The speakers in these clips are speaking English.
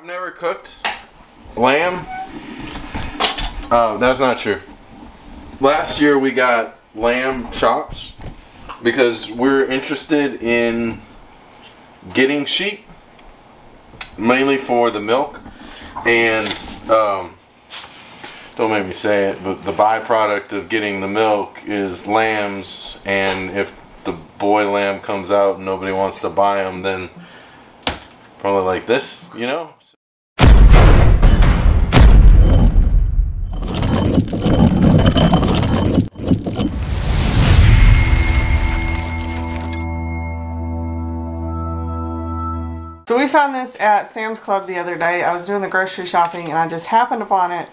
I've never cooked lamb. Oh, that's not true. Last year we got lamb chops because we're interested in getting sheep, mainly for the milk and don't make me say it, but the byproduct of getting the milk is lambs, and if the boy lamb comes out and nobody wants to buy them, then probably like this, you know? So we found this at Sam's Club the other day. I was doing the grocery shopping and I just happened upon it.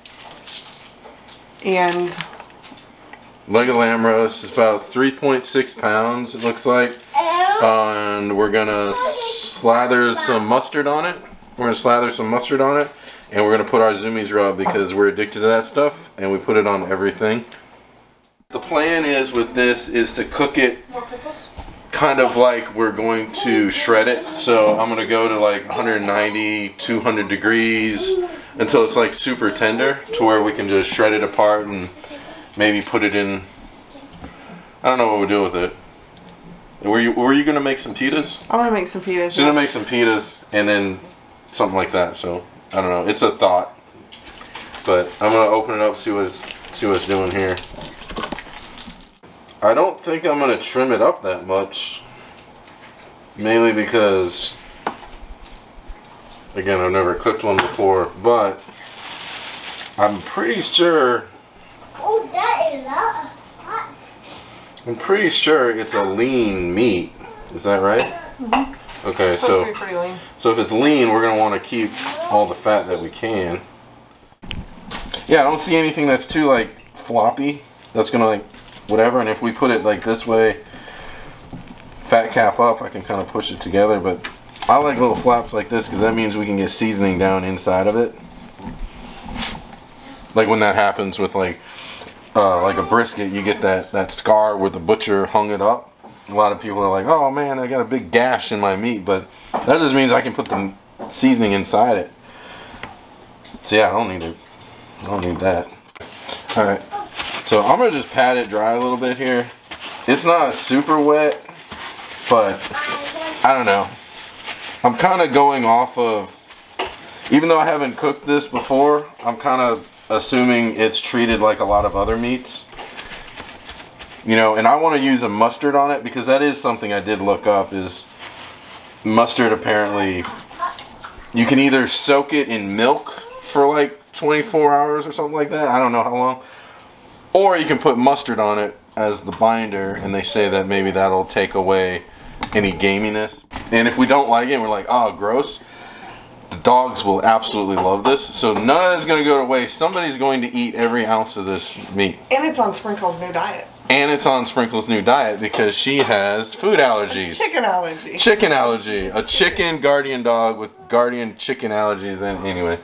And leg of lamb roast is about 3.6 pounds, it looks like. And we're gonna slather some mustard on it. And we're gonna put our Zoomies rub because we're addicted to that stuff, and we put it on everything. The plan is with this is to cook it kind of like we're going to shred it. So I'm gonna go to like 190, 200 degrees until it's like super tender to where we can just shred it apart and maybe put it in. I don't know what we'll do with it. Were you gonna make some pitas? I'm gonna make some pitas. She's gonna make some pitas and then something like that. So I don't know. It's a thought, but I'm gonna open it up, see what's doing here. I don't think I'm going to trim it up that much, mainly because, again, I've never cooked one before, but I'm pretty sure, it's a lean meat, is that right? Mm-hmm. Okay, it's supposed to be pretty lean. So if it's lean, we're going to want to keep all the fat that we can. Yeah, I don't see anything that's too, like, floppy, that's going to, like, whatever, and if we put it like this way, fat cap up, I can kind of push it together, but I like little flaps like this because that means we can get seasoning down inside of it. Like when that happens with like a brisket, you get that scar where the butcher hung it up. A lot of people are like, oh man, I got a big gash in my meat, but that just means I can put the seasoning inside it. So yeah, I don't need that. All right. So I'm going to just pat it dry a little bit here. It's not super wet, but I don't know. I'm kind of going off of, even though I haven't cooked this before, I'm kind of assuming it's treated like a lot of other meats. You know, and I want to use a mustard on it because that is something I did look up, is mustard apparently, you can either soak it in milk for like 24 hours or something like that. I don't know how long. Or you can put mustard on it as the binder, and they say that maybe that'll take away any gaminess. And if we don't like it and we're like, oh, gross, the dogs will absolutely love this. So none of that's going to go to waste. Somebody's going to eat every ounce of this meat. And it's on Sprinkle's new diet. Because she has food allergies. Chicken allergy. Chicken allergy. A chicken guardian dog with guardian chicken allergies. And anyway.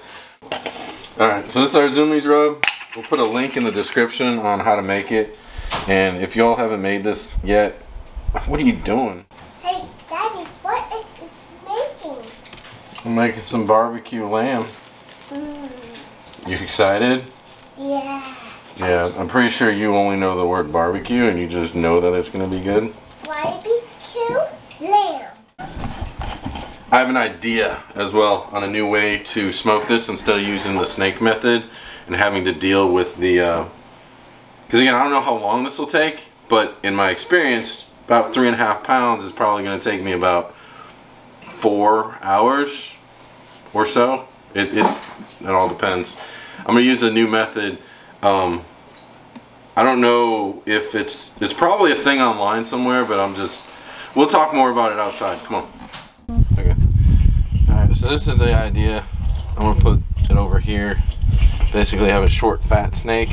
Alright, so this is our Zoomies rub. We'll put a link in the description on how to make it. And if y'all haven't made this yet, what are you doing? Hey, Daddy, what is this making? I'm making some barbecue lamb. Mm. You excited? Yeah. Yeah, I'm pretty sure you only know the word barbecue and you just know that it's going to be good. Barbecue lamb. I have an idea as well on a new way to smoke this instead of using the snake method. And having to deal with the, because again, I don't know how long this will take, but in my experience, about 3.5 pounds is probably going to take me about 4 hours or so. It all depends. I'm going to use a new method. I don't know if it's probably a thing online somewhere, but we'll talk more about it outside. Come on. Okay. All right. So this is the idea. I'm going to put it over here. Basically have a short fat snake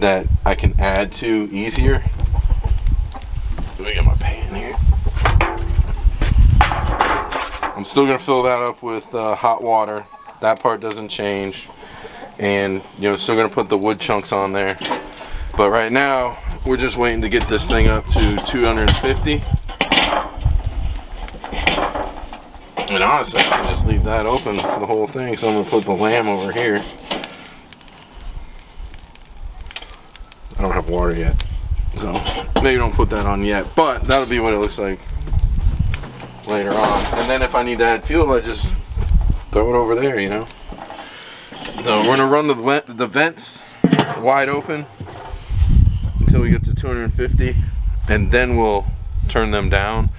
that I can add to easier. Let me get my pan here. I'm still gonna fill that up with hot water. That part doesn't change. And you know, still gonna put the wood chunks on there. But right now, we're just waiting to get this thing up to 250. And I honestly, I'm gonna just leave that open for the whole thing, so I'm gonna put the lamb over here. I don't have water yet, so maybe don't put that on yet, but that'll be what it looks like later on. And then if I need to add fuel, I just throw it over there, you know. So we're gonna run the vents wide open until we get to 250, and then we'll turn them down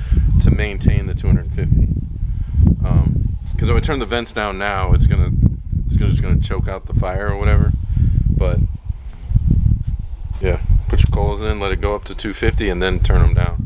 to maintain the 250. Because if I turn the vents down now, it's just gonna choke out the fire or whatever. But yeah, put your coals in, let it go up to 250, and then turn them down.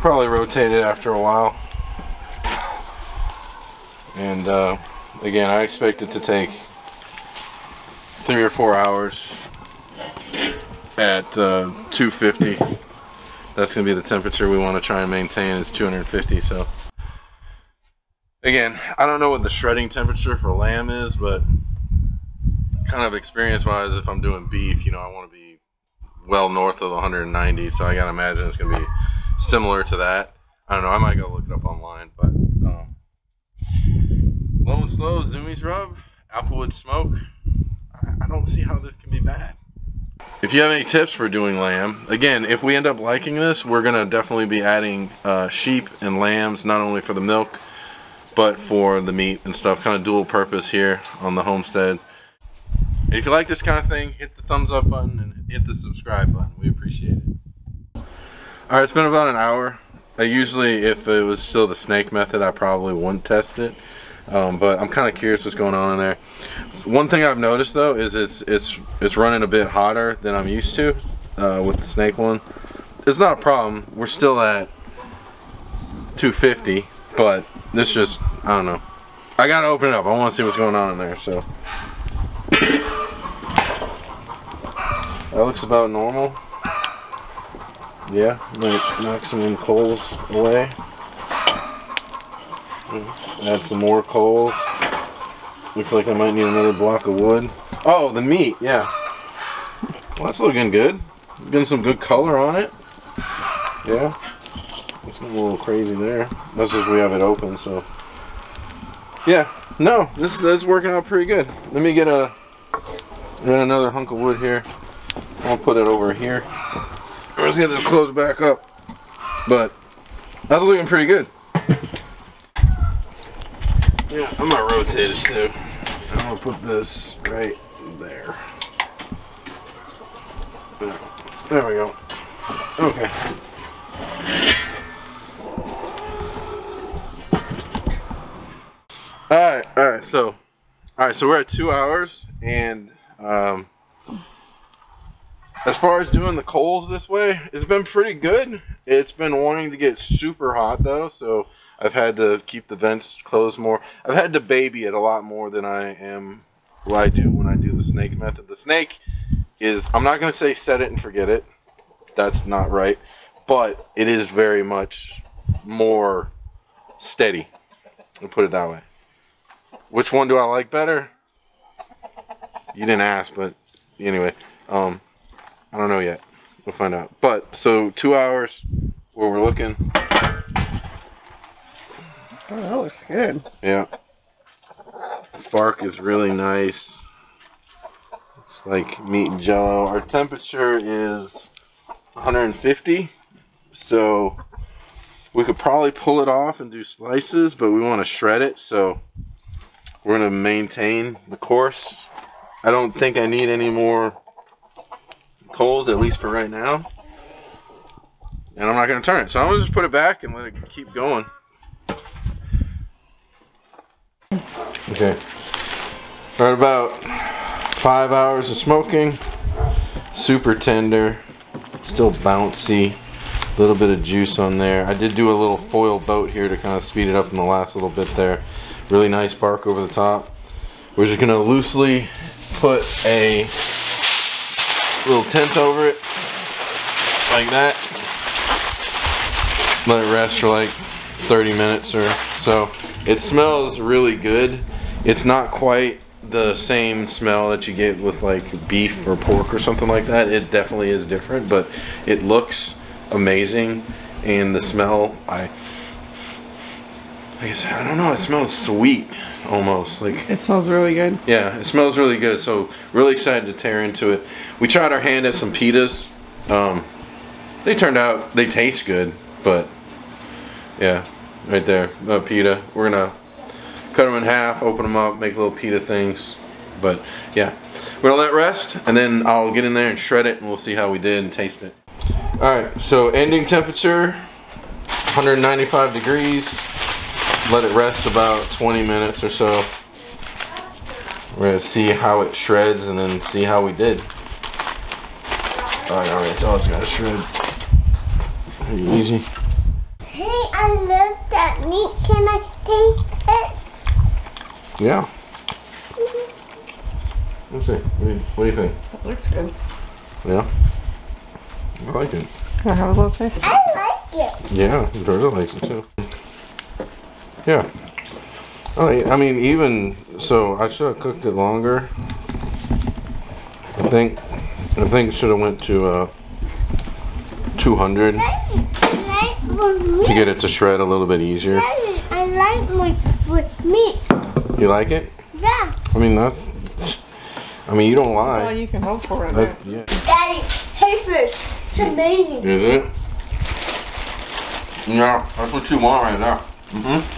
Probably rotate it after a while, and again, I expect it to take 3 or 4 hours at 250. That's gonna be the temperature we want to try and maintain is 250. So again, I don't know what the shredding temperature for lamb is, but kind of experience wise, if I'm doing beef, you know, I want to be well north of 190, so I gotta imagine it's gonna be similar to that. I don't know, I might go look it up online, but low and slow, Zoomies rub, applewood smoke. I don't see how this can be bad. If you have any tips for doing lamb, again, if we end up liking this, we're gonna definitely be adding sheep and lambs, not only for the milk but for the meat and stuff, kind of dual purpose here on the homestead. And if you like this kind of thing, hit the thumbs up button and hit the subscribe button. We appreciate it. Alright, it's been about an hour. I usually, if it was still the snake method, I probably wouldn't test it. But I'm kind of curious what's going on in there. One thing I've noticed though is it's running a bit hotter than I'm used to with the snake one. It's not a problem. We're still at 250, but this just, I don't know. I gotta open it up. I want to see what's going on in there. So that looks about normal. Yeah, might knock some coals away. Add some more coals. Looks like I might need another block of wood. Oh, the meat, yeah. Well, that's looking good. Getting some good color on it. Yeah. It's getting a little crazy there. That's just we have it open, so. Yeah, no, this is working out pretty good. Let me get another hunk of wood here. I'll put it over here. Let's get this closed back up, but that's looking pretty good. Yeah, I'm gonna rotate it too. I'm gonna put this right there. There we go. Okay. All right. So we're at 2 hours, and as far as doing the coals this way, it's been pretty good. It's been wanting to get super hot though, so I've had to keep the vents closed more. I've had to baby it a lot more than I do when I do the snake method. The snake is, I'm not going to say set it and forget it. That's not right. But it is very much more steady. I'll put it that way. Which one do I like better? You didn't ask, but anyway. I don't know yet. We'll find out. But so 2 hours where we're looking. Oh, that looks good. Yeah. Bark is really nice. It's like meat and jello. Our temperature is 150. So we could probably pull it off and do slices, but we want to shred it. So we're going to maintain the course I don't think I need any more coals, at least for right now. And I'm not going to turn it. So I'm going to just put it back and let it keep going. Okay. Right about 5 hours of smoking. Super tender. Still bouncy. A little bit of juice on there. I did do a little foil boat here to kind of speed it up in the last little bit there. Really nice bark over the top. We're just going to loosely put a little tent over it. Like that. Let it rest for like 30 minutes or so. It smells really good. It's not quite the same smell that you get with like beef or pork or something like that. It definitely is different, but it looks amazing. And the smell, I guess, I don't know, it smells sweet almost. Like, it smells really good. Yeah, it smells really good. So really excited to tear into it. We tried our hand at some pitas. They turned out, they taste good. But yeah, right there, a pita. We're gonna cut them in half, open them up, make little pita things. But yeah, we're gonna let it rest, and then I'll get in there and shred it, and we'll see how we did and taste it. All right, so ending temperature 195 degrees. Let it rest about 20 minutes or so. We're gonna see how it shreds, and then see how we did. All right, it's all gotta shred. Easy. Hey, I love that meat. Can I taste it? Yeah. Let's see. What do you think? It looks good. Yeah. I like it. Can I have a little taste? I like it. Yeah, Jordan likes it too. Yeah. I mean, even so, I should have cooked it longer. I think it should have went to 200 to get it to shred a little bit easier. Daddy, I like with meat. You like it? Yeah. I mean, that's, I mean, you don't lie. That's all you can hope for right now. Yeah. Daddy, taste this. It's amazing. Is it? Yeah, that's what you want right now. Mm-hmm.